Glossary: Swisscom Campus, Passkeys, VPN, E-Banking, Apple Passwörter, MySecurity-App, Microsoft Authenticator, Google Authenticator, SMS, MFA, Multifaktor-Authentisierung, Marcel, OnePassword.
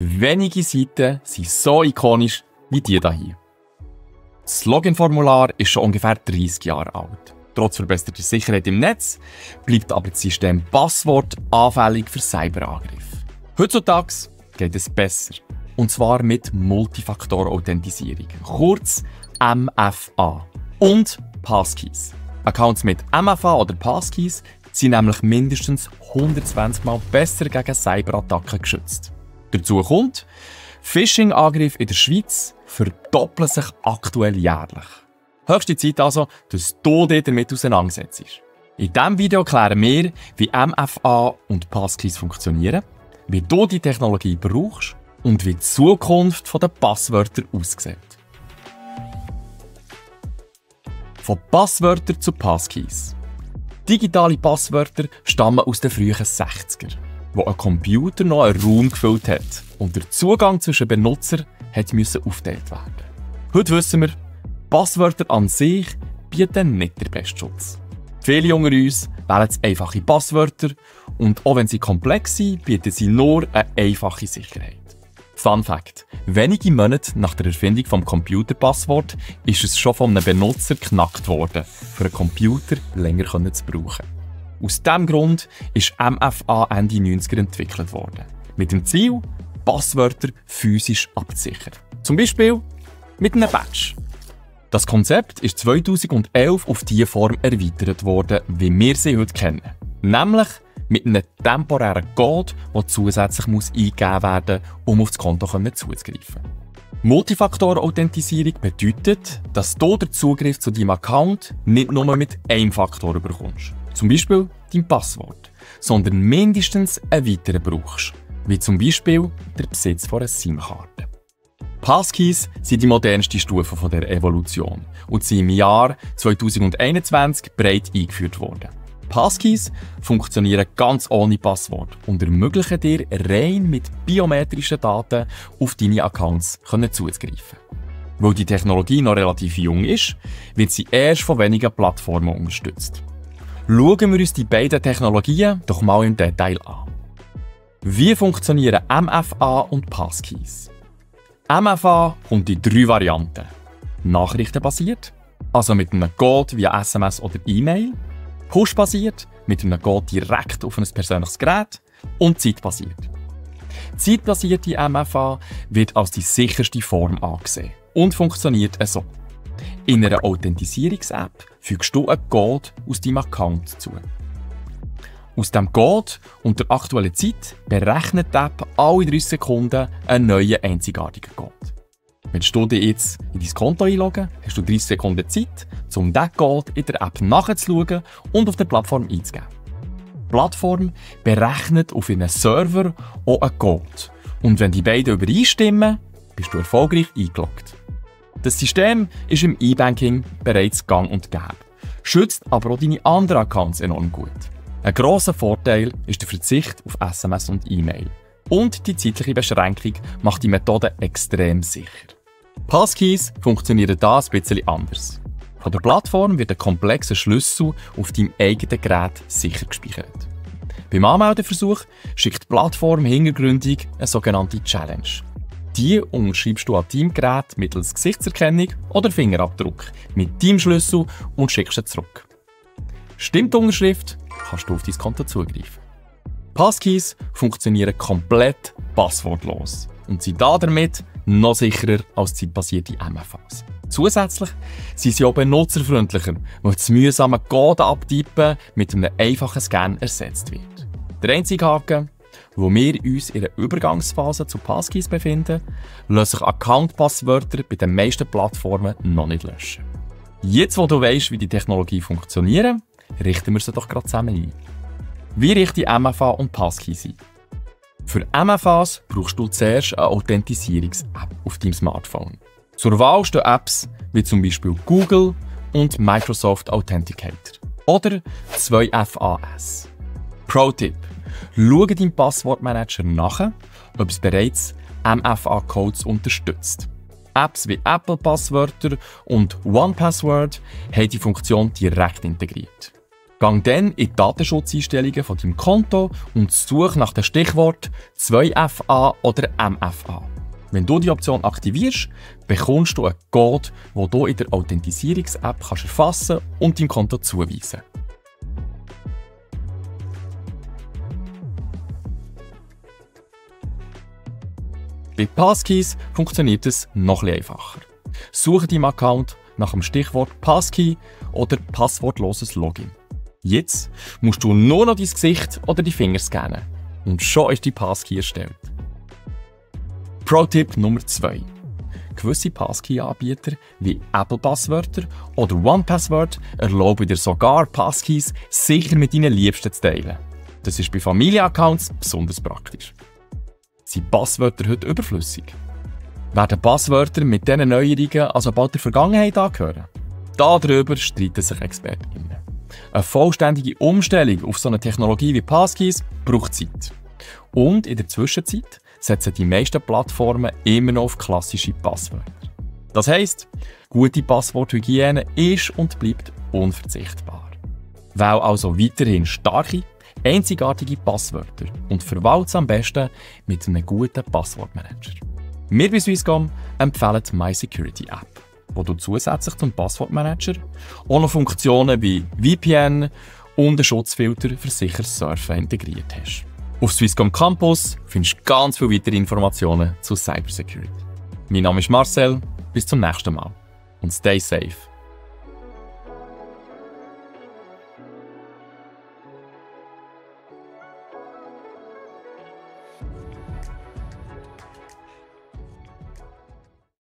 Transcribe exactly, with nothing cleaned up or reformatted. Wenige Seiten sind so ikonisch wie die hier. Das Login-Formular ist schon ungefähr dreißig Jahre alt. Trotz verbesserter Sicherheit im Netz bleibt aber das System Passwort anfällig für Cyberangriffe. Heutzutage geht es besser. Und zwar mit Multifaktor-Authentisierung, kurz M F A. Und Passkeys. Accounts mit M F A oder Passkeys sind nämlich mindestens hundertzwanzig Mal besser gegen Cyberattacken geschützt. Dazu kommt, Phishing-Angriffe in der Schweiz verdoppeln sich aktuell jährlich. Höchste Zeit also, dass du dich damit auseinandersetzt. In diesem Video klären wir, wie M F A und Passkeys funktionieren, wie du die Technologie brauchst und wie die Zukunft der Passwörter aussieht. Von Passwörtern zu Passkeys. Digitale Passwörter stammen aus den frühen sechziger, wo ein Computer noch einen Raum gefüllt hat und der Zugang zwischen Benutzern musste aufgeteilt werden. Heute wissen wir, Passwörter an sich bieten nicht den besten Schutz. Viele unter uns wählen einfache Passwörter und auch wenn sie komplex sind, bieten sie nur eine einfache Sicherheit. Fun Fact: Wenige Monate nach der Erfindung des Computerpassworts ist es schon von einem Benutzer geknackt worden, um einen Computer länger zu brauchen. Aus diesem Grund ist M F A Ende neunziger entwickelt worden, mit dem Ziel, Passwörter physisch abzusichern. Zum Beispiel mit einem Badge. Das Konzept ist zweitausendelf auf diese Form erweitert worden, wie wir sie heute kennen. Nämlich mit einem temporären Code, der zusätzlich eingegeben werden muss, um auf das Konto zuzugreifen. Multifaktor-Authentisierung bedeutet, dass du den Zugriff zu deinem Account nicht nur mit einem Faktor bekommst, zum Beispiel dein Passwort, sondern mindestens einen weiteren brauchst, wie zum Beispiel der Besitz von einer SIM-Karte. Passkeys sind die modernste Stufe dieser Evolution und sind im Jahr zweitausendeinundzwanzig breit eingeführt worden. Passkeys funktionieren ganz ohne Passwort und ermöglichen dir, rein mit biometrischen Daten auf deine Accounts zuzugreifen. Weil die Technologie noch relativ jung ist, wird sie erst von wenigen Plattformen unterstützt. Schauen wir uns die beiden Technologien doch mal im Detail an. Wie funktionieren M F A und Passkeys? M F A kommt in drei Varianten. Nachrichtenbasiert, also mit einem Code via S M S oder E-Mail. Push-basiert, mit einem Code direkt auf ein persönliches Gerät. Und zeitbasiert. Zeitbasierte M F A wird als die sicherste Form angesehen und funktioniert so. Also. In einer Authentisierungs-App fügst du einen Code aus deinem Account zu. Aus diesem Code und der aktuellen Zeit berechnet die App alle drei Sekunden einen neuen, einzigartigen Code. Willst du dich jetzt in dein Konto einloggen, hast du dreißig Sekunden Zeit, um diesen Code in der App nachzuschauen und auf der Plattform einzugeben. Die Plattform berechnet auf ihren Server auch einen Code. Und wenn die beiden übereinstimmen, bist du erfolgreich eingeloggt. Das System ist im E-Banking bereits gang und gäbe, schützt aber auch deine anderen Accounts enorm gut. Ein grosser Vorteil ist der Verzicht auf S M S und E-Mail. Und die zeitliche Beschränkung macht die Methode extrem sicher. Passkeys funktionieren da ein bisschen anders. Von der Plattform wird ein komplexer Schlüssel auf deinem eigenen Gerät sicher gespeichert. Beim Anmeldeversuch schickt die Plattform hintergründig eine sogenannte Challenge. Die unterschreibst du an deinem Gerät mittels Gesichtserkennung oder Fingerabdruck mit deinem Schlüssel und schickst ihn zurück. Stimmt die Unterschrift, kannst du auf dein Konto zugreifen. Passkeys funktionieren komplett passwortlos und sind damit noch sicherer als zeitbasierte M F As. Zusätzlich sind sie auch benutzerfreundlicher, weil das mühsame Code abtippen mit einem einfachen Scan ersetzt wird. Der einzige Haken, wo wir uns in der Übergangsphase zu Passkeys befinden, lassen sich Account-Passwörter bei den meisten Plattformen noch nicht löschen. Jetzt, wo du weißt, wie die Technologie funktioniert, richten wir sie doch gerade zusammen ein. Wie richtig M F A und Passkeys sind. Für M F As brauchst du zuerst eine Authentisierungs-App auf deinem Smartphone. Zur Wahl stehen Apps wie zum Beispiel Google und Microsoft Authenticator oder zwei F A S. Pro-Tipp: Schau deinem Passwortmanager nach, ob es bereits M F A-Codes unterstützt. Apps wie Apple Passwörter und OnePassword haben die Funktion direkt integriert. Gang dann in die Datenschutzeinstellungen von deinem Konto und suche nach dem Stichwort zwei F A oder M F A. Wenn du die Option aktivierst, bekommst du einen Code, den du in der Authentisierungs-App kannst erfassen und deinem Konto zuweisen. Bei Passkeys funktioniert es noch etwas einfacher. Suche deinem Account nach dem Stichwort Passkey oder passwortloses Login. Jetzt musst du nur noch dein Gesicht oder die Finger scannen. Und schon ist die Passkey erstellt. Pro-Tipp Nummer zwei. Gewisse Passkey-Anbieter wie Apple Passwörter oder OnePassword erlauben dir sogar Passkeys sicher mit deinen Liebsten zu teilen. Das ist bei Familienaccounts besonders praktisch. Sind Passwörter heute überflüssig? Werden Passwörter mit diesen Neuerungen also bald der Vergangenheit angehören? Darüber streiten sich ExpertInnen. Eine vollständige Umstellung auf so eine Technologie wie Passkeys braucht Zeit. Und in der Zwischenzeit setzen die meisten Plattformen immer noch auf klassische Passwörter. Das heisst, gute Passworthygiene ist und bleibt unverzichtbar. Wähle also weiterhin starke, einzigartige Passwörter und verwalte es am besten mit einem guten Passwortmanager. Wir bei Swisscom empfehlen die MySecurity-App, wo du zusätzlich zum Passwortmanager auch noch Funktionen wie V P N und einen Schutzfilter für sicheres Surfen integriert hast. Auf Swisscom Campus findest du ganz viele weitere Informationen zu Cybersecurity. Mein Name ist Marcel, bis zum nächsten Mal und stay safe.